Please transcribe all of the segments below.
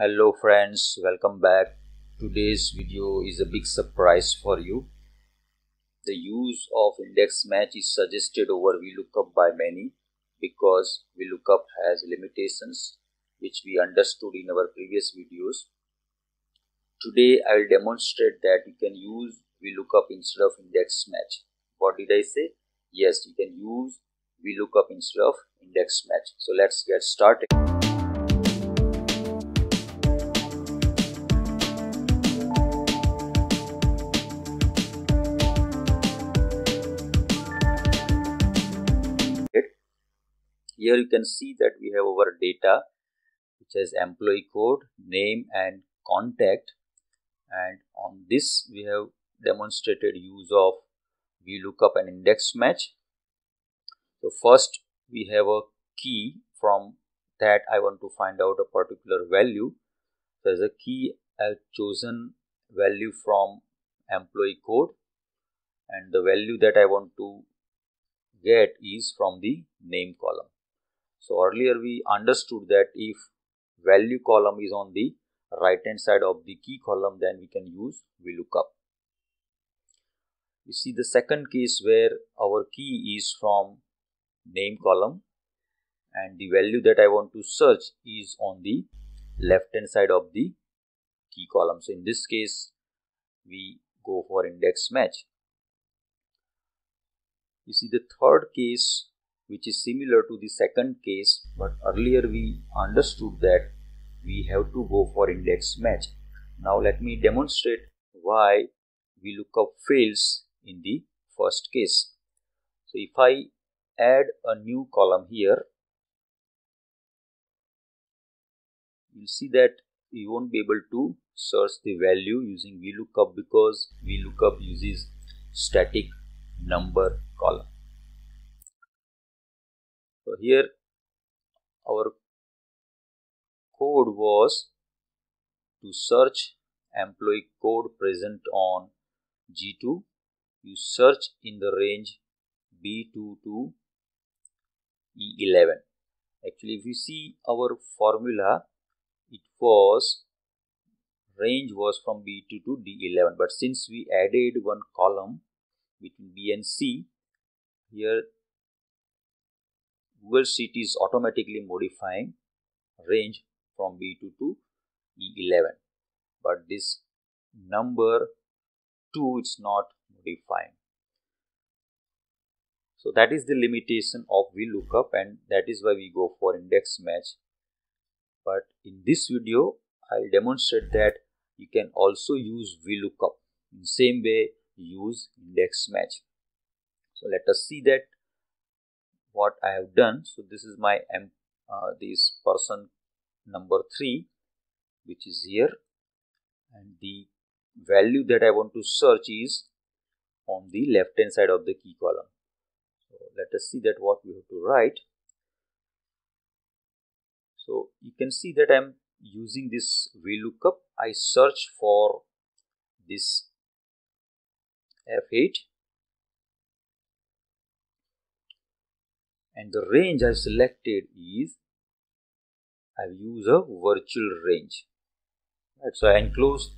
Hello friends, welcome back. Today's video is a big surprise for you. The use of index match is suggested over VLOOKUP by many because VLOOKUP has limitations which we understood in our previous videos. Today I will demonstrate that you can use VLOOKUP instead of index match. What did I say? Yes, you can use VLOOKUP instead of index match. So let's get started. Here you can see that we have our data which has employee code, name and contact, and on this we have demonstrated use of VLOOKUP and index match. So first we have a key, from that I want to find out a particular value. So as a key I have chosen value from employee code, and the value that I want to get is from the name column. So earlier we understood that if value column is on the right hand side of the key column, then we can use VLOOKUP. You see the second case where our key is from name column and the value that I want to search is on the left hand side of the key column. So in this case we go for index match. You see the third case, which is similar to the second case, but earlier we understood that we have to go for index match. Now let me demonstrate why VLOOKUP fails in the first case. So if I add a new column here, you'll see that you won't be able to search the value using VLOOKUP because VLOOKUP uses static number column. So here our code was to search employee code present on G2. You search in the range B2 to E11. Actually, if you see our formula, it was range was from B2 to D11, but since we added one column between B and C, here Google Sheet is automatically modifying range from B2 to E11, but this number 2 is not modifying. So that is the limitation of VLOOKUP, and that is why we go for index match. But in this video I will demonstrate that you can also use VLOOKUP in the same way use index match. So let us see that what I have done. So this is my this person number 3 which is here, and the value that I want to search is on the left hand side of the key column. So let us see that what we have to write. So you can see that I am using this VLOOKUP. I search for this F8 and the range I've selected is, I've used a virtual range, right? So I enclose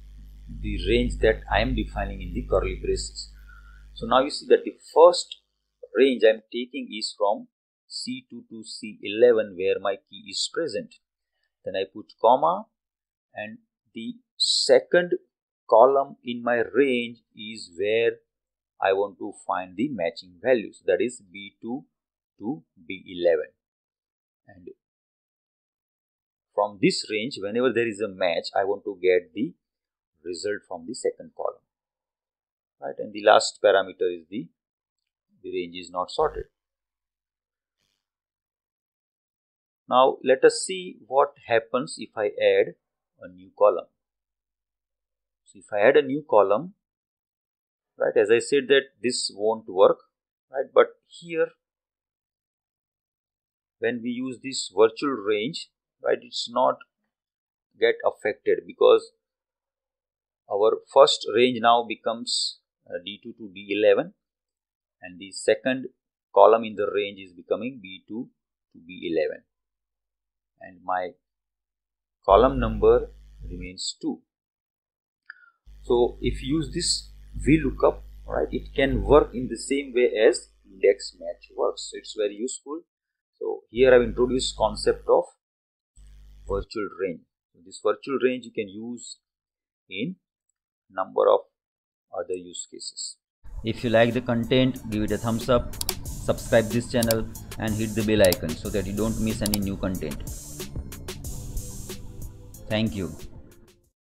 the range that I am defining in the curly braces. So now you see that the first range I'm taking is from C2 to C11 where my key is present. Then I put comma, and the second column in my range is where I want to find the matching values. So that is B2 to B11, and from this range whenever there is a match I want to get the result from the second column, right? And the last parameter is the range is not sorted. Now let us see what happens if I add a new column. So if I add a new column, right, as I said that this won't work, right? But here when we use this virtual range, right, it's not get affected because our first range now becomes D2 to D11 and the second column in the range is becoming B2 to B11, and my column number remains 2. So if you use this VLOOKUP, right, it can work in the same way as index match works. It's very useful. So here I've introduced concept of virtual range. This virtual range you can use in number of other use cases. If you like the content, give it a thumbs up, subscribe this channel and hit the bell icon so that you don't miss any new content. Thank you.